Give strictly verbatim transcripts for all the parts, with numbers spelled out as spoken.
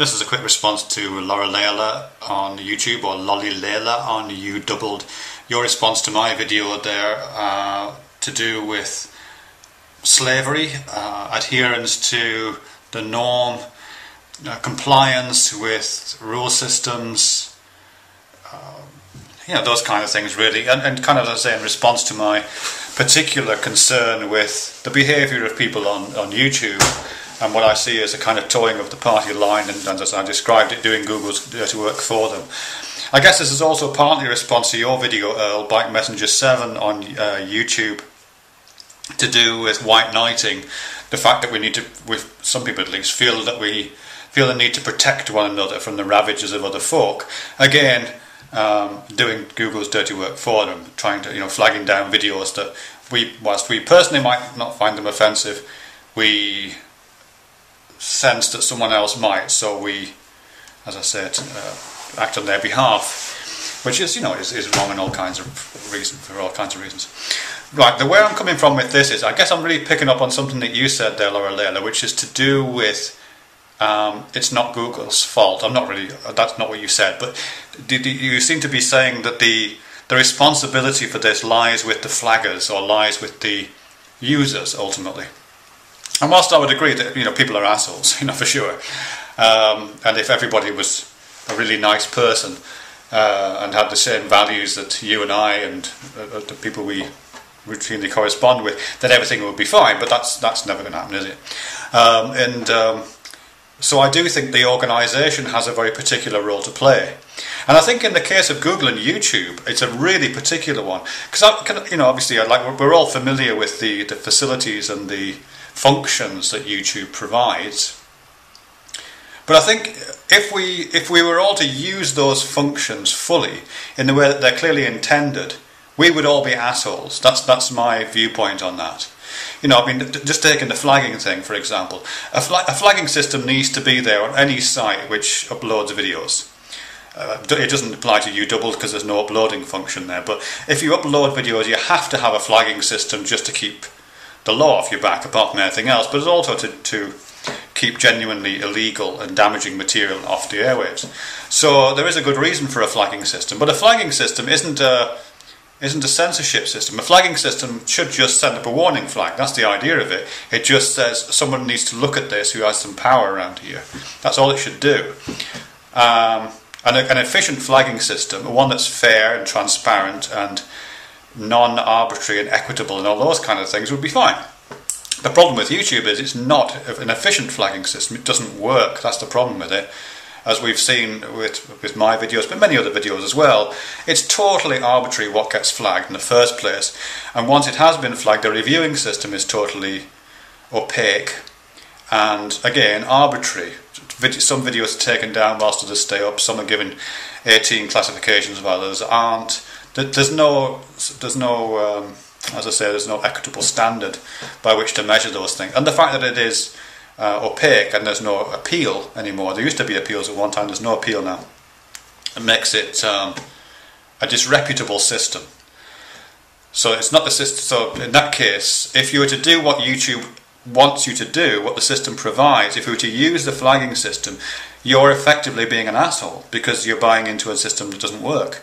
This is a quick response to Laura Layla on YouTube, or Lolly Layla on YouDoubled. Your response to my video there uh, to do with slavery, uh, adherence to the norm, uh, compliance with rule systems, uh, you know, those kind of things really, and, and kind of, as I say, in response to my particular concern with the behaviour of people on, on YouTube. And what I see is a kind of towing of the party line, and, and as I described it, doing Google's dirty work for them. I guess this is also partly a response to your video, Earl, Bike Messenger seven on uh, YouTube, to do with white knighting, the fact that we need to, with some people at least, feel that we feel the need to protect one another from the ravages of other folk. Again, um, doing Google's dirty work for them, trying to, you know, flagging down videos that we, whilst we personally might not find them offensive, we sense that someone else might, so we, as I said, uh, act on their behalf, which is, you know, is, is wrong in all kinds of reasons, for all kinds of reasons. Right, the way I'm coming from with this is, I guess I'm really picking up on something that you said there, Laura Layla, which is to do with um, it's not Google's fault. I'm not really, that's not what you said, but did you seem to be saying that the the responsibility for this lies with the flaggers, or lies with the users ultimately. And whilst I would agree that, you know, people are assholes, you know, for sure, um, and if everybody was a really nice person uh, and had the same values that you and I and uh, the people we routinely correspond with, then everything would be fine. But that's that's never going to happen, is it? Um, and um, so I do think the organisation has a very particular role to play. And I think in the case of Google and YouTube, it's a really particular one, because, you know, obviously, like, we're all familiar with the the facilities and the functions that YouTube provides, but I think if we if we were all to use those functions fully in the way that they're clearly intended, we would all be assholes. That's that's my viewpoint on that. You know, I mean, just taking the flagging thing for example, a, flag, a flagging system needs to be there on any site which uploads videos. Uh, it doesn't apply to YouDoubled because there's no uploading function there. But if you upload videos, you have to have a flagging system just to keep the law off your back, apart from anything else, but it's also to, to keep genuinely illegal and damaging material off the airwaves. So there is a good reason for a flagging system, but a flagging system isn't a, isn't a censorship system. A flagging system should just send up a warning flag. That's the idea of it. It just says someone needs to look at this who has some power around here. That's all it should do. Um, and a, an efficient flagging system, one that's fair and transparent and non-arbitrary and equitable and all those kind of things, would be fine. The problem with YouTube is it's not an efficient flagging system. It doesn't work. That's the problem with it, as we've seen with, with my videos, but many other videos as well. It's totally arbitrary what gets flagged in the first place, and once it has been flagged, the reviewing system is totally opaque and, again, arbitrary. Some videos are taken down whilst others stay up, some are given eighteen classifications while others aren't. There's no, there's no, um, as I say, there's no equitable standard by which to measure those things. And the fact that it is uh, opaque and there's no appeal anymore, there used to be appeals at one time, there's no appeal now, it makes it um, a disreputable system. So it's not the system, so in that case, if you were to do what YouTube wants you to do, what the system provides, if you were to use the flagging system, you're effectively being an asshole, because you're buying into a system that doesn't work.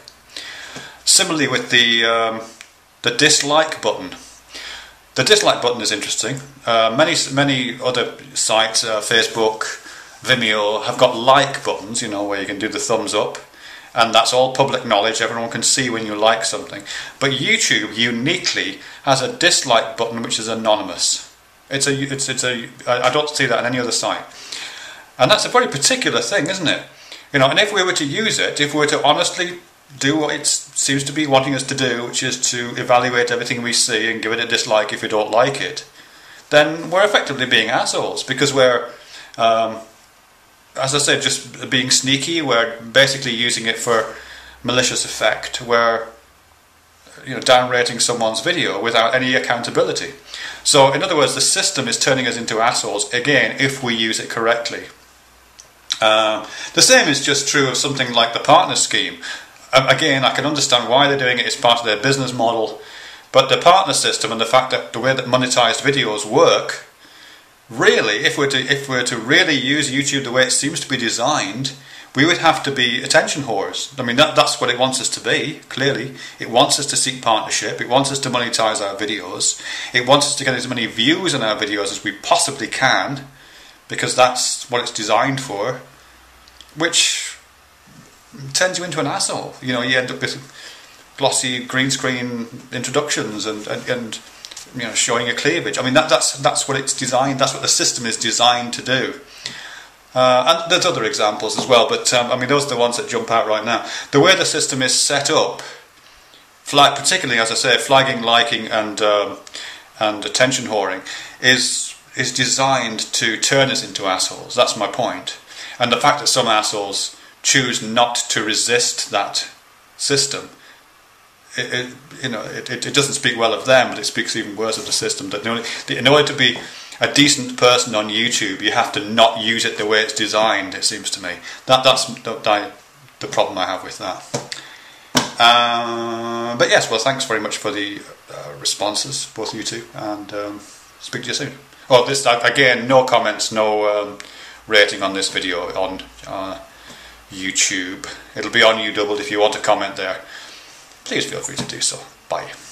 Similarly with the um, the dislike button. The dislike button is interesting. Uh, many many other sites, uh, Facebook, Vimeo, have got like buttons, you know, where you can do the thumbs up, and that's all public knowledge. Everyone can see when you like something. But YouTube uniquely has a dislike button which is anonymous. It's a it's it's a I don't see that on any other site, and that's a very particular thing, isn't it? You know, and if we were to use it, if we were to honestly do what it seems to be wanting us to do, which is to evaluate everything we see and give it a dislike if we don't like it, then we're effectively being assholes, because we're, um, as I said, just being sneaky. We're basically using it for malicious effect. We're, you know, downrating someone's video without any accountability. So, in other words, the system is turning us into assholes, again, if we use it correctly. Uh, the same is just true of something like the partner scheme. Again, I can understand why they're doing it, it's part of their business model, but the partner system and the fact that the way that monetized videos work really, if we're to if we're to really use YouTube the way it seems to be designed, we would have to be attention whores. I mean, that, that's what it wants us to be, clearly. It wants us to seek partnership, it wants us to monetize our videos, it wants us to get as many views on our videos as we possibly can, because that's what it's designed for, which turns you into an asshole. You know, you end up with glossy green screen introductions and, and, and you know, showing your cleavage. I mean, that, that's, that's what it's designed, that's what the system is designed to do. Uh, and there's other examples as well, but um, I mean, those are the ones that jump out right now. The way the system is set up, flag, particularly, as I say, flagging, liking, and um, and attention whoring, is is designed to turn us into assholes. That's my point. And the fact that some assholes choose not to resist that system, it, it, you know, it, it, it doesn't speak well of them, but it speaks even worse of the system. That in order to be a decent person on YouTube, you have to not use it the way it's designed, it seems to me. That, that's that, the problem I have with that. Um, but yes, well, thanks very much for the uh, responses, both you two, and um, speak to you soon. Oh, this, again, no comments, no um, rating on this video on uh, YouTube. It'll be on U double if you want to comment there. Please feel free to do so. Bye.